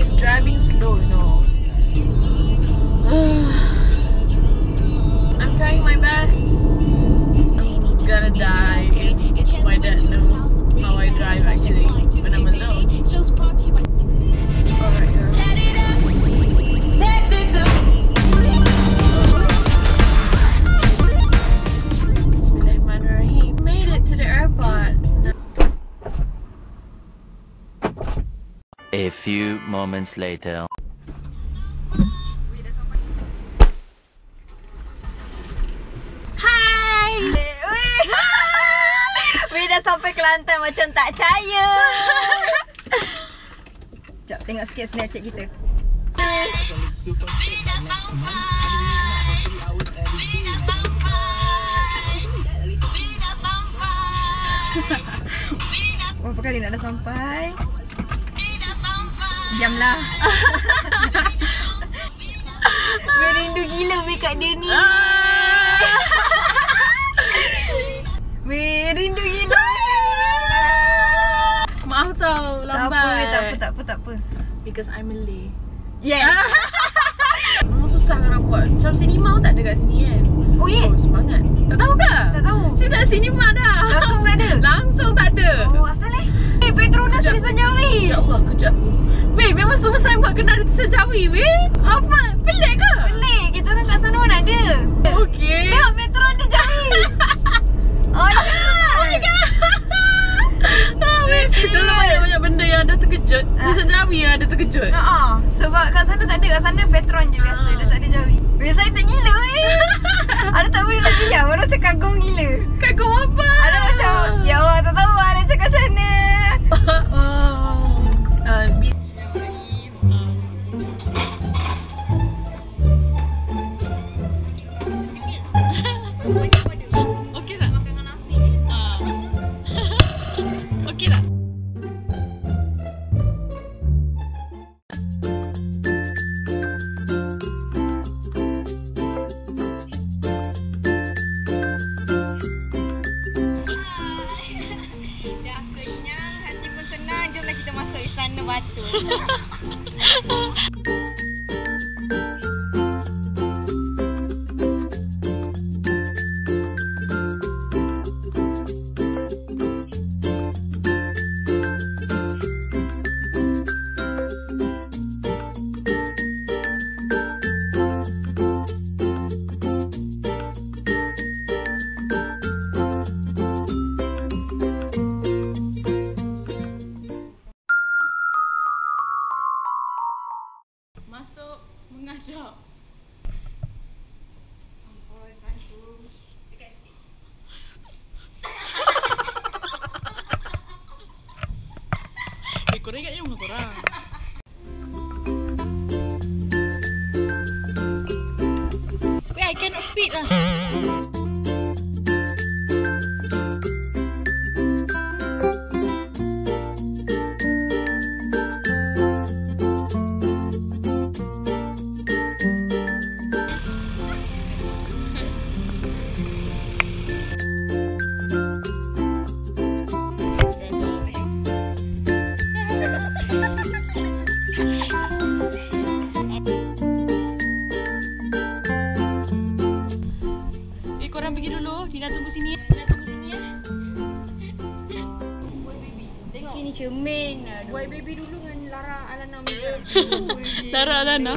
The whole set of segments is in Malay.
is driving slow, you know. I'm trying my best. I'm gonna die if my dad knows how I drive actually when I'm alone. A few moments later. Hai. Weh dah sampai Kelantan macam tak percaya. Jap tengok sikit Snapchat kita. Berapa kali nak dah sampai? Diamlah. Merindu gila weh kat dia ni. Weh rindu gila. Maaf tau lambat. Tak apa. Because I'm Malay. Yes. Memang susah orang buat. Macam cinema pun tak ada kat sini kan. Oh ya. Yeah. Oh, semangat. Tak tahu ke? Tak tahu. Saya tak cinema dah. Langsung tak ada. Oh, asal eh Petronas tulisan Jawi. Ya Allah, kejap aku. Weh, memang semua sign buat kena ada tulisan Jawi weh. Apa? Pelik ke? Pelik, kita orang kat sana mana ada. Okey. Tengok Petron dia Jawi. Oh my god. Dulu banyak benda yang ada terkejut. Tulisan Jawi yang ada terkejut. Sebab kat sana tak ada, kat sana Petron je biasa. Dia tak ada Jawi. Weh, saya tak gila weh. Ada tak boleh nak lihat, orang macam kagum gila. Kagum apa? Ada macam, ya Allah tak tahu ada cakap macam mana. Cermin buat baby dulu dengan Lara Alana. Lara Alana.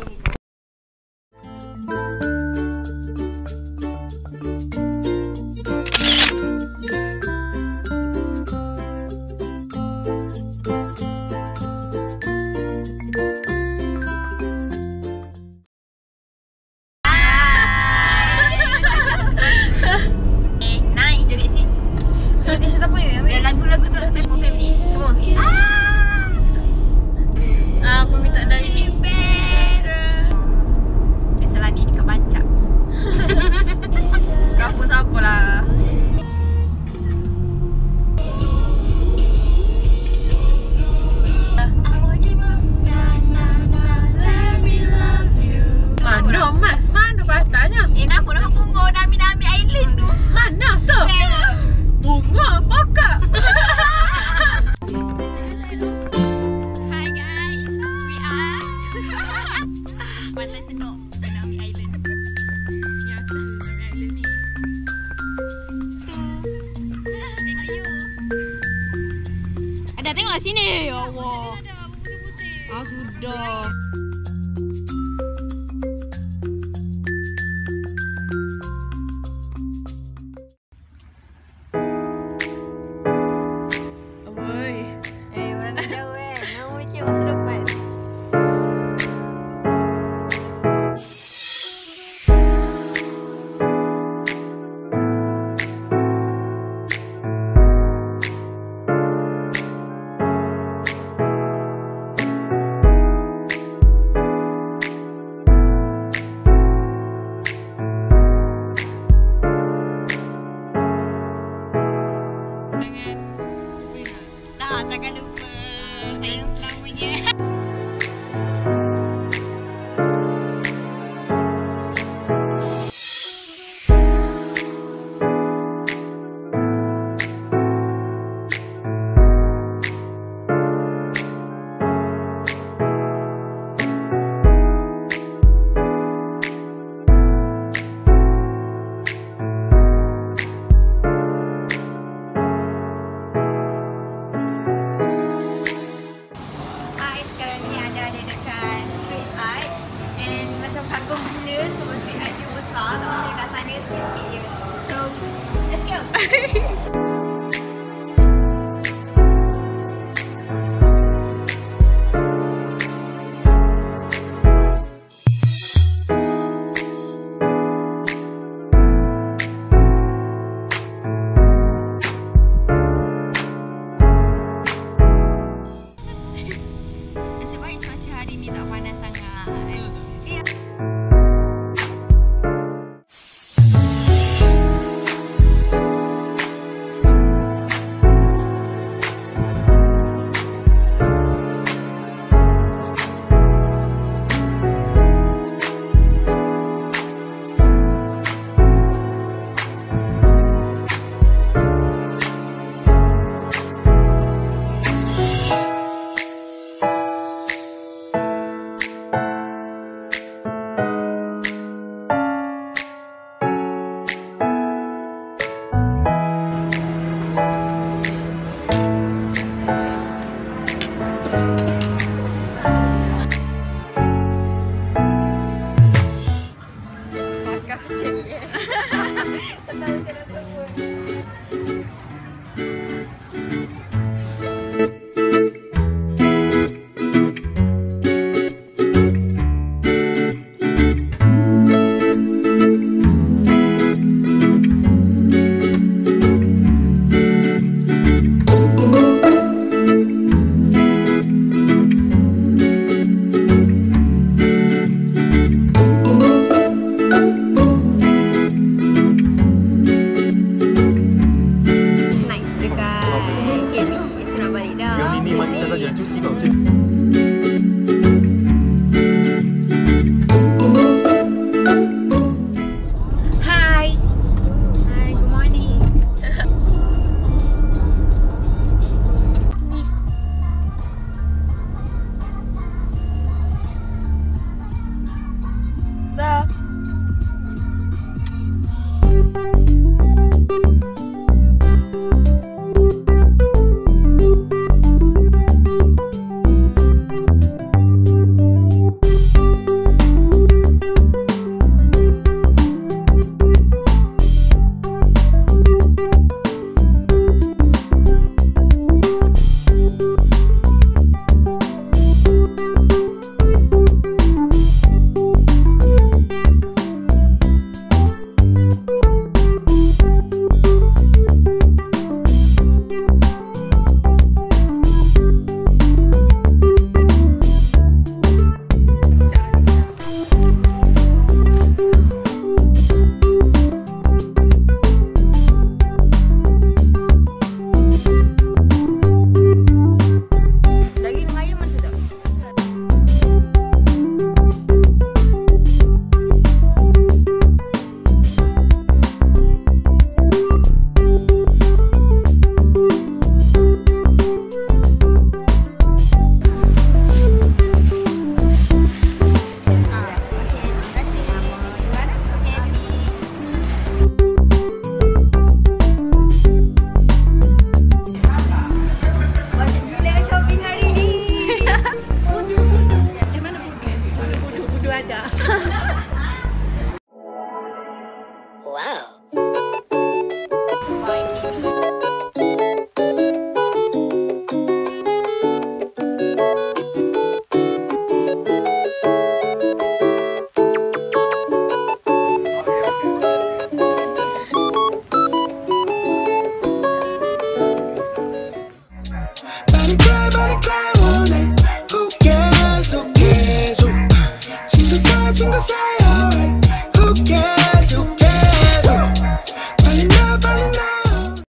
Permintaan dari Petronas. sini. Ya Allah. Ah sudah. Jangan lupa sayang selamanya. Wow.